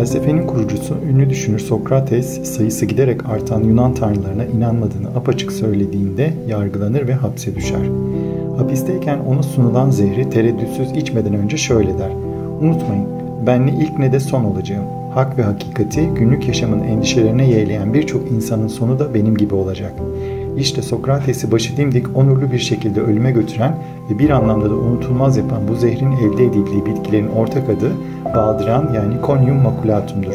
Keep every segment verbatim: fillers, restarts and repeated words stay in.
Felsefenin kurucusu, ünlü düşünür Sokrates, sayısı giderek artan Yunan tanrılarına inanmadığını apaçık söylediğinde yargılanır ve hapse düşer. Hapisteyken ona sunulan zehri tereddütsüz içmeden önce şöyle der: "Unutmayın, ben ne ilk ne de son olacağım. Hak ve hakikati günlük yaşamın endişelerine yeğleyen birçok insanın sonu da benim gibi olacak." İşte Sokrates'i başı dimdik onurlu bir şekilde ölüme götüren ve bir anlamda da unutulmaz yapan bu zehrin elde edildiği bitkilerin ortak adı Baldıran, yani Conium maculatum'dur.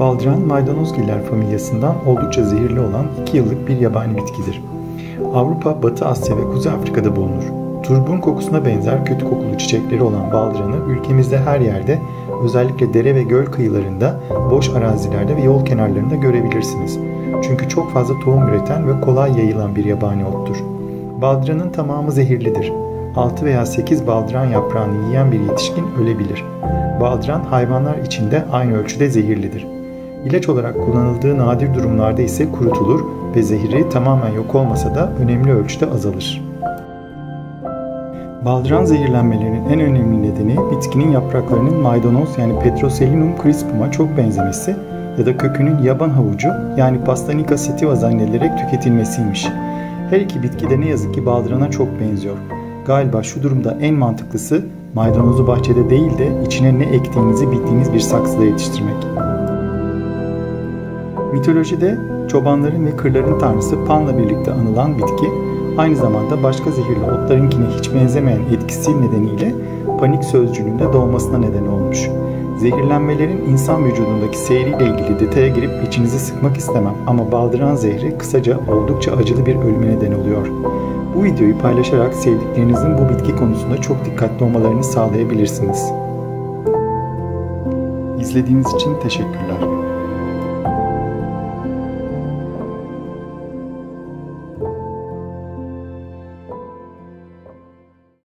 Baldıran, maydanozgiller familyasından oldukça zehirli olan iki yıllık bir yabani bitkidir. Avrupa, Batı Asya ve Kuzey Afrika'da bulunur. Turbun kokusuna benzer kötü kokulu çiçekleri olan baldıranı ülkemizde her yerde, özellikle dere ve göl kıyılarında, boş arazilerde ve yol kenarlarında görebilirsiniz. Çünkü çok fazla tohum üreten ve kolay yayılan bir yabani ottur. Baldıranın tamamı zehirlidir. altı veya sekiz baldıran yaprağını yiyen bir yetişkin ölebilir. Baldıran hayvanlar için de aynı ölçüde zehirlidir. İlaç olarak kullanıldığı nadir durumlarda ise kurutulur ve zehri tamamen yok olmasa da önemli ölçüde azalır. Baldıran zehirlenmelerinin en önemli nedeni bitkinin yapraklarının maydanoz, yani Petroselinum crispum'a çok benzemesi ya da kökünün yaban havucu, yani Pastinaca sativa zannedilerek tüketilmesiymiş. Her iki bitki de ne yazık ki baldırana çok benziyor. Galiba şu durumda en mantıklısı maydanozu bahçede değil de içine ne ektiğinizi bildiğiniz bir saksıda yetiştirmek. Mitolojide çobanların ve kırların tanrısı Pan'la birlikte anılan bitki, aynı zamanda başka zehirli otlarınkine hiç benzemeyen etkisi nedeniyle panik sözcüğünün de doğmasına neden olmuş. Zehirlenmelerin insan vücudundaki seyriyle ilgili detaya girip içinizi sıkmak istemem ama baldıran zehri kısaca oldukça acılı bir ölüme neden oluyor. Bu videoyu paylaşarak sevdiklerinizin bu bitki konusunda çok dikkatli olmalarını sağlayabilirsiniz. İzlediğiniz için teşekkürler.